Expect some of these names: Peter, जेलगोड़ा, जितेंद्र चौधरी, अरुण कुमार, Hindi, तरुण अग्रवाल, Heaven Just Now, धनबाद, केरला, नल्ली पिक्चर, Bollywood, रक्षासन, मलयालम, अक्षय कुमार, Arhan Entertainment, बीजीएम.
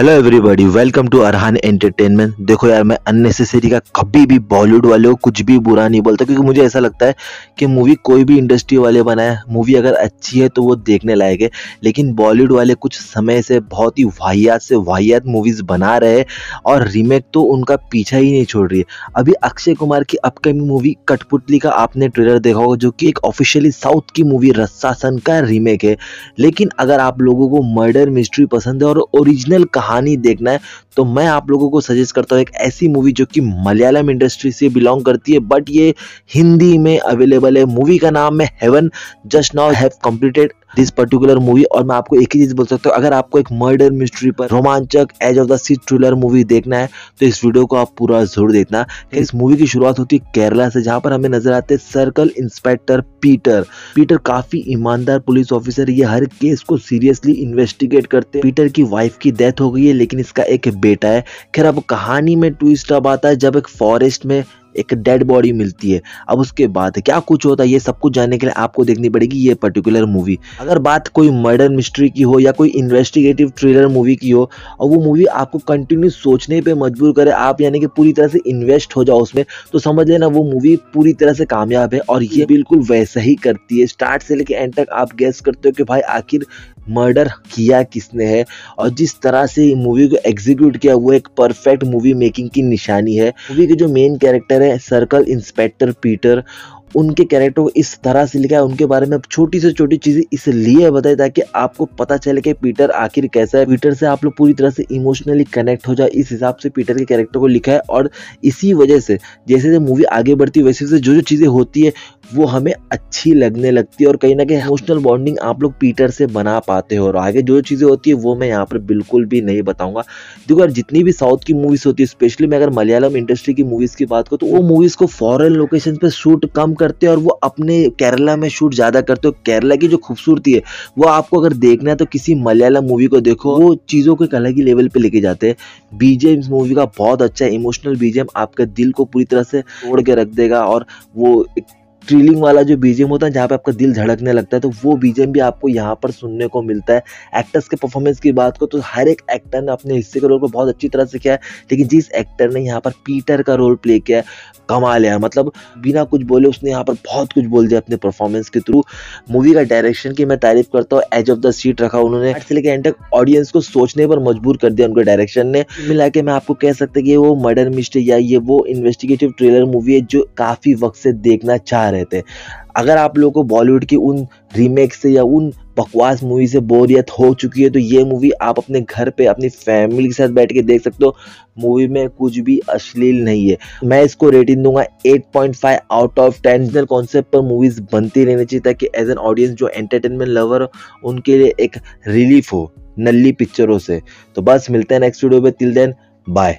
Hello everybody, welcome to Arhan entertainment. देखो यार, मैं अननेसेसरी का कभी भी बॉलीवुड वाले को कुछ भी बुरा नहीं बोलता, क्योंकि मुझे ऐसा लगता है कि मूवी कोई भी इंडस्ट्री वाले बनाए, मूवी अगर अच्छी है तो वो देखने लायक है। लेकिन बॉलीवुड वाले कुछ समय से बहुत ही वाहियात से वाहियात मूवीज़ बना रहे हैं और रीमेक तो उनका पीछा ही नहीं छोड़ रही है। अभी अक्षय कुमार की अपकमिंग मूवी कठपुतली का आपने ट्रेलर देखा होगा, जो कि एक ऑफिशियली साउथ की मूवी रक्षासन का रीमेक है। लेकिन अगर आप लोगों को मर्डर मिस्ट्री पसंद है और ओरिजिनल कहानी देखना है तो मैं आप लोगों को सजेस्ट करता हूँ एक ऐसी मूवी जो कि मलयालम इंडस्ट्री से बिलोंग करती है, बट ये हिंदी में अवेलेबल है। मूवी का नाम है haven just now have completed this particular movie. और मैं आपको एक ही चीज़ बोल सकता हूँ, अगर आपको एक मर्डर मिस्ट्री पर रोमांचक edge of the seat thriller movie देखना है तो इस वीडियो को आप पूरा जरूर देखना। इस मूवी की शुरुआत होती है केरला से, जहाँ पर हमें नजर आते हैं सर्कल इंस्पेक्टर पीटर। पीटर काफी ईमानदार पुलिस ऑफिसर, ये हर केस को सीरियसली इन्वेस्टिगेट करते हैं। पीटर की वाइफ की डेथ हो गई है, लेकिन इसका एक बेटा है। खैर, अब कहानी में ट्विस्ट अब आता है जब एक फॉरेस्ट में एक डेड बॉडी मिलती है। अब उसके बाद क्या कुछ होता है, ये सब कुछ जानने के लिए आपको देखनी पड़ेगी ये पर्टिकुलर मूवी। अगर बात कोई मर्डर मिस्ट्री की हो या कोई इन्वेस्टिगेटिव थ्रिलर मूवी की हो और वो मूवी आपको कंटिन्यू सोचने पे मजबूर करे, आप यानी कि पूरी तरह से इन्वेस्ट हो जाओ उसमें, तो समझ लेना वो मूवी पूरी तरह से कामयाब है। और ये बिल्कुल वैसा ही करती है, स्टार्ट से लेकर एंड तक आप गेस करते हो कि भाई आखिर मर्डर किया किसने है। और जिस तरह से मूवी को एग्जीक्यूट किया वो एक परफेक्ट मूवी मेकिंग की निशानी है। मूवी के जो मेन कैरेक्टर है सर्कल इंस्पेक्टर पीटर, उनके कैरेक्टर को इस तरह से लिखा है, उनके बारे में छोटी से छोटी चीज़ें इसलिए बताई ताकि आपको पता चले कि पीटर आखिर कैसा है। पीटर से आप लोग पूरी तरह से इमोशनली कनेक्ट हो जाए, इस हिसाब से पीटर के कैरेक्टर को लिखा है। और इसी वजह से जैसे जैसे मूवी आगे बढ़ती है वैसे वैसे जो जो चीज़ें होती है वो हमें अच्छी लगने लगती है और कहीं ना कहीं इमोशनल बॉन्डिंग आप लोग पीटर से बना पाते हो। और आगे जो चीज़ें होती है वो मैं यहाँ पर बिल्कुल भी नहीं बताऊँगा। देखो यार, जितनी भी साउथ की मूवीज़ होती है, स्पेशली मैं अगर मलयालम इंडस्ट्री की मूवीज़ की बात करूँ तो वो मूवीज़ को फॉरेन लोकेशन पर शूट कम करते हैं और वो अपने केरला में शूट ज़्यादा करते हो। केरला की जो खूबसूरती है वो आपको अगर देखना है तो किसी मलयालम मूवी को देखो, वो चीज़ों को एक अलग ही लेवल पे लेके जाते हैं। बीजीएम मूवी का बहुत अच्छा है, इमोशनल बीजीएम आपके दिल को पूरी तरह से तोड़ के रख देगा। और वो थ्रिलिंग वाला जो बीजीएम होता है जहाँ पे आपका दिल धड़कने लगता है, तो वो बीजीएम भी आपको यहाँ पर सुनने को मिलता है। एक्टर्स के परफॉर्मेंस की बात को तो हर एक एक्टर ने अपने हिस्से के रोल को बहुत अच्छी तरह से किया है, लेकिन जिस एक्टर ने यहाँ पर पीटर का रोल प्ले किया है कमाल है। मतलब बिना कुछ बोले उसने यहाँ पर बहुत कुछ बोल दिया अपने परफॉर्मेंस के थ्रू। मूवी का डायरेक्शन की मैं तारीफ करता हूँ, एज ऑफ द सीट रखा उन्होंने, से लेकर एंड तक ऑडियंस को सोचने पर मजबूर कर दिया उनके डायरेक्शन ने। मिला के मैं आपको कह सकता कि वो मर्डर मिस्ट्री या ये वो इन्वेस्टिगेटिव थ्रिलर मूवी है जो काफ़ी वक्त से देखना चाह रहे थे। अगर आप लोगों को बॉलीवुड की उन रीमेक से या उन बकवास मूवी से बोरियत हो चुकी है तो ये मूवी आप अपने घर पे अपनी फैमिली के साथ बैठ के देख सकते हो। मूवी में कुछ भी अश्लील नहीं है। मैं इसको रेटिंग दूंगा 8.5 आउट ऑफ 10। कॉन्सेप्ट पर मूवीज़ बनती रहनी चाहिए ताकि एज एन ऑडियंस जो एंटरटेनमेंट लवर उनके लिए एक रिलीफ हो नल्ली पिक्चरों से। तो बस मिलते हैं नेक्स्ट वीडियो में, टिल देन बाय।